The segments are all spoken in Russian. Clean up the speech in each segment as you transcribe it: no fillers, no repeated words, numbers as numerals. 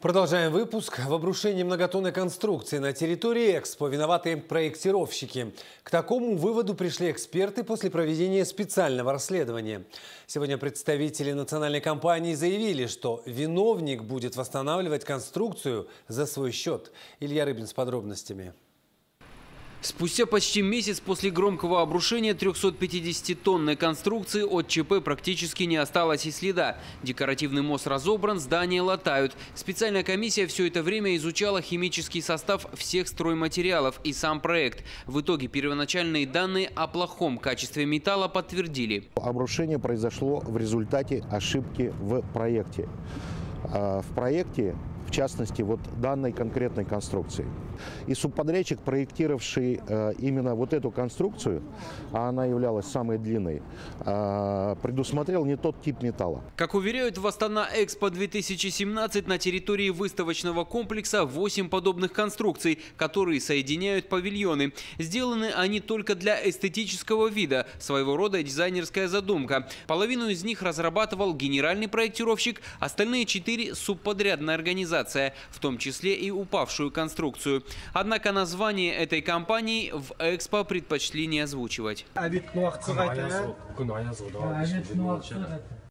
Продолжаем выпуск. В обрушении многотонной конструкции на территории Экспо виноваты проектировщики. К такому выводу пришли эксперты после проведения специального расследования. Сегодня представители национальной компании заявили, что виновник будет восстанавливать конструкцию за свой счет. Илья Рыбин с подробностями. Спустя почти месяц после громкого обрушения 350-тонной конструкции от ЧП практически не осталось и следа. Декоративный мост разобран, здания латают. Специальная комиссия все это время изучала химический состав всех стройматериалов и сам проект. В итоге первоначальные данные о плохом качестве металла подтвердили. Обрушение произошло в результате ошибки в проекте. В частности, вот данной конкретной конструкции. И субподрядчик, проектировавший именно вот эту конструкцию, а она являлась самой длинной, предусмотрел не тот тип металла. Как уверяют в Астана-Экспо-2017, на территории выставочного комплекса 8 подобных конструкций, которые соединяют павильоны. Сделаны они только для эстетического вида, своего рода дизайнерская задумка. Половину из них разрабатывал генеральный проектировщик, остальные 4 – субподрядная организация, в том числе и упавшую конструкцию. Однако название этой компании в Экспо предпочли не озвучивать.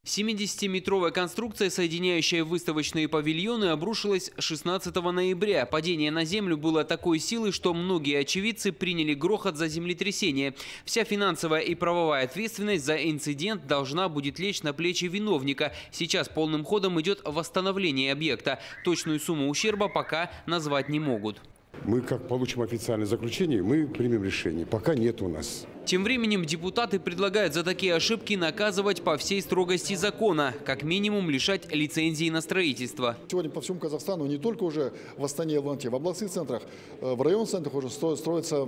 70-метровая конструкция, соединяющая выставочные павильоны, обрушилась 16 ноября. Падение на землю было такой силы, что многие очевидцы приняли грохот за землетрясение. Вся финансовая и правовая ответственность за инцидент должна будет лечь на плечи виновника. Сейчас полным ходом идет восстановление объекта. Точную сумму ущерба пока назвать не могут. Мы, как получим официальное заключение, мы примем решение. Пока нет у нас. Тем временем депутаты предлагают за такие ошибки наказывать по всей строгости закона, как минимум лишать лицензии на строительство. Сегодня по всему Казахстану, не только уже в Астане и Алматы, в областных центрах, в районных центрах уже строятся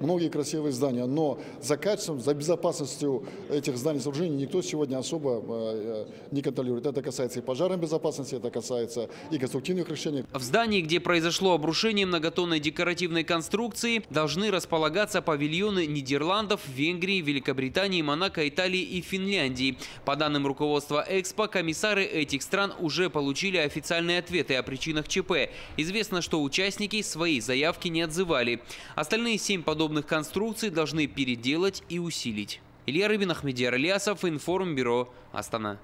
многие красивые здания. Но за качеством, за безопасностью этих зданий и сооружений никто сегодня особо не контролирует. Это касается и пожарной безопасности, это касается и конструктивных решений. В здании, где произошло обрушение многотонной декоративной конструкции, должны располагаться павильоны Нидерландов, Венгрии, Великобритании, Монако, Италии и Финляндии. По данным руководства Экспо, комиссары этих стран уже получили официальные ответы о причинах ЧП. Известно, что участники свои заявки не отзывали. Остальные 7 подобных конструкций должны переделать и усилить. Илья Рыбин, Ахмедияр Ильясов, Информбюро, Астана.